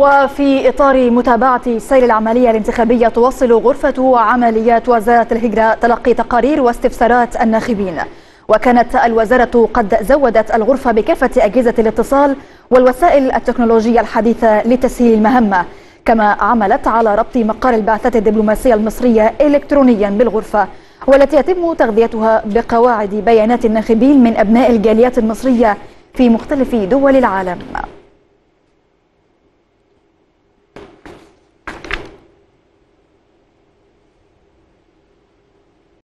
وفي إطار متابعة سير العملية الانتخابية توصل غرفة عمليات وزارة الهجرة تلقي تقارير واستفسارات الناخبين. وكانت الوزارة قد زودت الغرفة بكافة أجهزة الاتصال والوسائل التكنولوجية الحديثة لتسهيل المهمة، كما عملت على ربط مقر البعثات الدبلوماسية المصرية إلكترونيا بالغرفة، والتي يتم تغذيتها بقواعد بيانات الناخبين من أبناء الجاليات المصرية في مختلف دول العالم.